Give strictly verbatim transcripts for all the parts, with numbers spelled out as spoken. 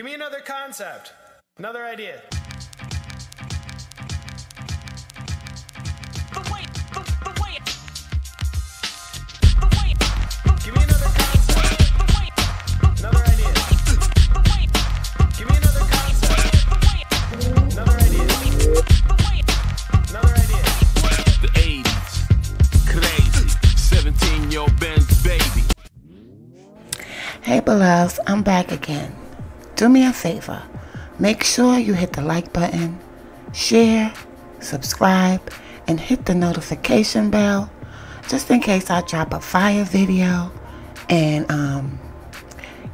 Give me another concept, another idea. Hey Beloveds, I'm back again. Do me a favor, make sure you hit the like button, share, subscribe, and hit the notification bell just in case I drop a fire video, and um,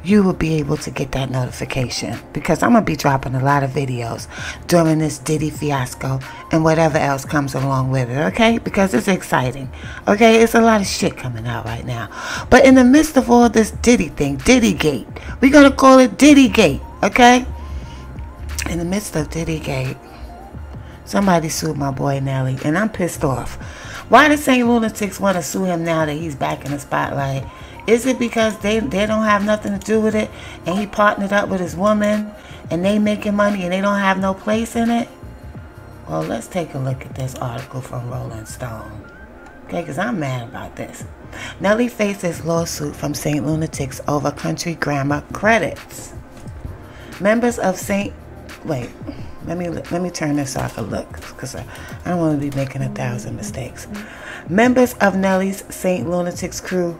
you will be able to get that notification, because I'm going to be dropping a lot of videos during this Diddy fiasco and whatever else comes along with it, okay? Because it's exciting, okay? It's a lot of shit coming out right now. But in the midst of all this Diddy thing, Diddygate, we're going to call it Diddygate, okay? In the midst of Diddygate, somebody sued my boy Nelly, and I'm pissed off. Why does Saint Lunatics want to sue him now that he's back in the spotlight? Is it because they, they don't have nothing to do with it, and he partnered up with his woman and they making money and they don't have no place in it? Well, let's take a look at this article from Rolling Stone. Okay, because I'm mad about this. Nelly faces lawsuit from Saint Lunatics over Country Grammar credits. Members of Saint... Wait, let me let me turn this off and look, because I, I don't want to be making a thousand mistakes. Members of Nelly's Saint Lunatics crew...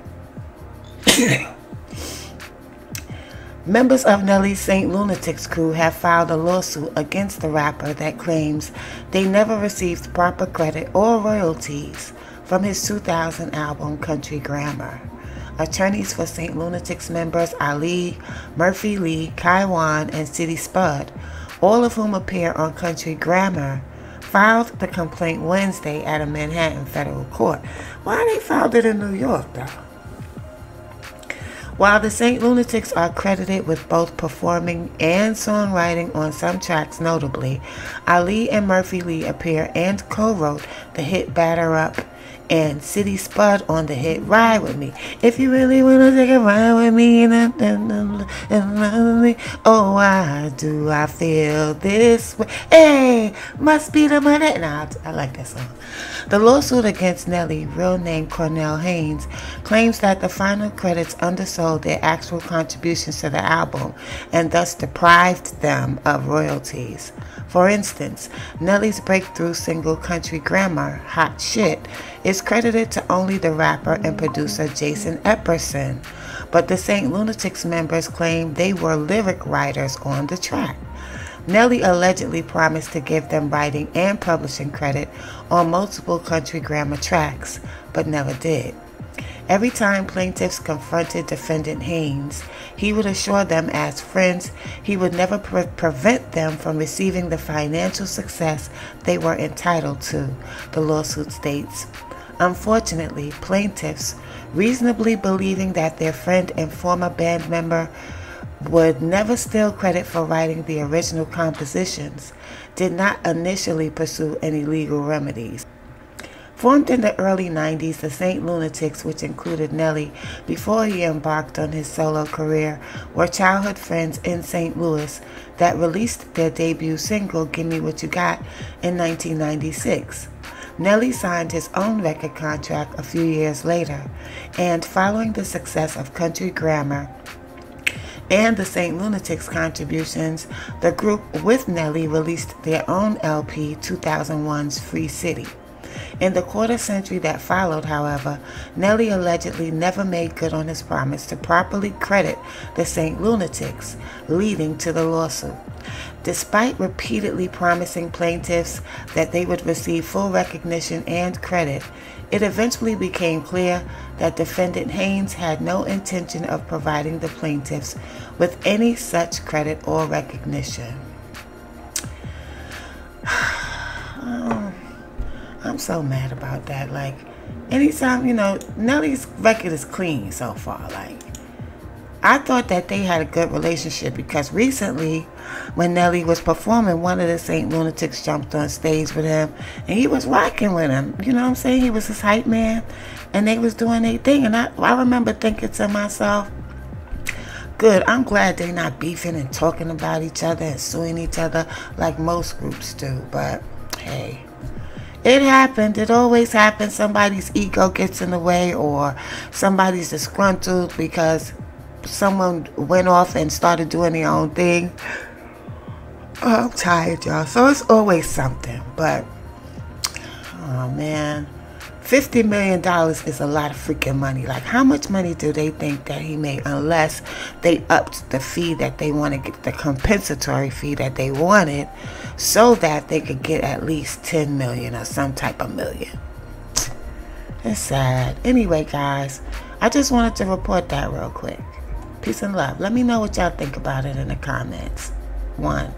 Members of Nelly's Saint Lunatics crew have filed a lawsuit against the rapper that claims they never received proper credit or royalties from his two thousand album Country Grammar. Attorneys for Saint Lunatics members Ali, Murphy Lee, Kaiwan, and City Spud, all of whom appear on Country Grammar, filed the complaint Wednesday at a Manhattan federal court. Why they filed it in New York, though? While the Saint Lunatics are credited with both performing and songwriting on some tracks, notably, Ali and Murphy Lee appear and co-wrote the hit Batter Up and City Spud on the hit Ride With Me. If you really want to take a ride with me, oh, why do I feel this way? Hey, must be the money. Nah, I like that song. The lawsuit against Nelly, real name Cornell Haynes, claims that the final credits undersold their actual contributions to the album and thus deprived them of royalties. For instance, Nelly's breakthrough single Country Grammar, Hot Shit, is credited to only the rapper and producer Jason Epperson, but the Saint Lunatics members claim they were lyric writers on the track. Nelly allegedly promised to give them writing and publishing credit on multiple Country Grammar tracks, but never did. Every time plaintiffs confronted defendant Haynes, he would assure them as friends he would never pre prevent them from receiving the financial success they were entitled to, the lawsuit states. Unfortunately, plaintiffs, reasonably believing that their friend and former band member would never steal credit for writing the original compositions, did not initially pursue any legal remedies. Formed in the early nineties, the Saint Lunatics, which included Nelly before he embarked on his solo career, were childhood friends in Saint Louis that released their debut single, Give Me What You Got, in nineteen ninety-six. Nelly signed his own record contract a few years later, and following the success of Country Grammar and the Saint Lunatics contributions, the group with Nelly released their own L P, two thousand one's Free City. In the quarter century that followed, however, Nelly allegedly never made good on his promise to properly credit the Saint Lunatics, leading to the lawsuit. Despite repeatedly promising plaintiffs that they would receive full recognition and credit, it eventually became clear that defendant Haynes had no intention of providing the plaintiffs with any such credit or recognition. I'm so mad about that. Like, anytime, you know, Nelly's record is clean so far. Like, I thought that they had a good relationship, because recently when Nelly was performing, one of the Saint Lunatics jumped on stage with him and he was rocking with him. You know what I'm saying? He was his hype man and they was doing their thing. And I, I remember thinking to myself, Good. I'm glad they're not beefing and talking about each other and suing each other like most groups do. But hey, it happened. It always happens. Somebody's ego gets in the way, or somebody's disgruntled because someone went off and started doing their own thing. Oh, I'm tired, y'all. So it's always something. But oh man, fifty million dollars is a lot of freaking money. Like, how much money do they think that he made, unless they upped the fee that they want to get, the compensatory fee that they wanted, so that they could get at least ten million dollars or some type of million. It's sad. Anyway, guys, I just wanted to report that real quick. Peace and love. Let me know what y'all think about it in the comments. One.